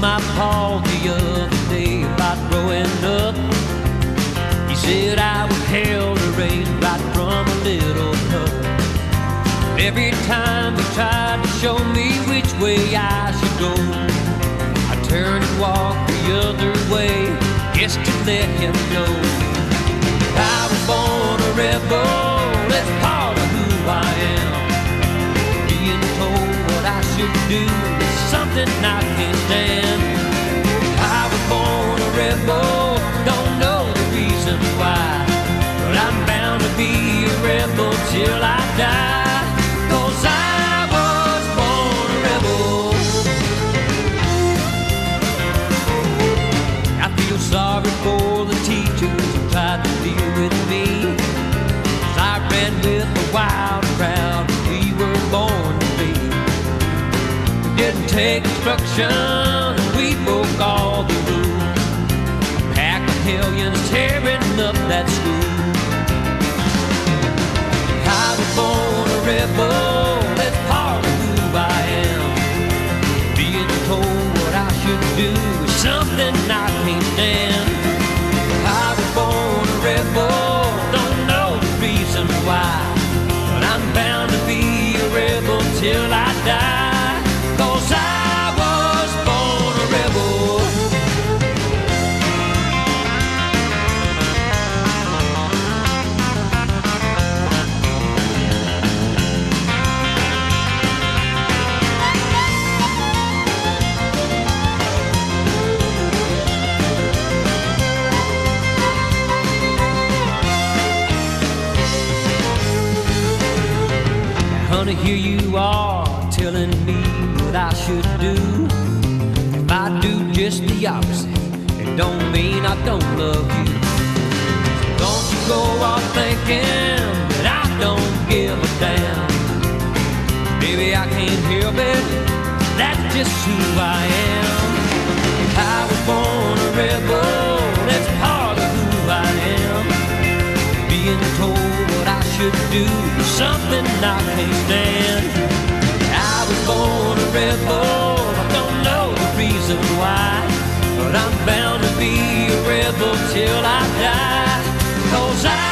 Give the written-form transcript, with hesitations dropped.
my pa the other day about growing up. He said I was held to raise right from a little pup. Every time he tried to show me which way I should go, I turned and walked the other way, just to let him know. I was born a rebel, that's part of who I am. Being told what I should do, something I can't stand. I was born a rebel, don't know the reason why, but I'm bound to be a rebel till I die. 'Cause I was born a rebel. I feel sorry for the teachers who tried to deal with me, 'cause I ran with the wild crowd and we were born. Didn't take instruction, we broke all the rules. A pack of hellions tearing up that school. I was born a rebel, that's part of who I am. Being told what I should do is something I can't stand. I was born a rebel, don't know the reason why, but I'm bound to be a rebel till I die. Honey, here you are telling me what I should do. If I do just the opposite, it don't mean I don't love you. So don't you go on thinking that I don't give a damn. Maybe I can't help it, that's just who I am. I was born a rebel, that's part of who I am. Being told what I should do, something I can't stand. I was born a rebel, I don't know the reason why, but I'm bound to be a rebel till I die. 'Cause I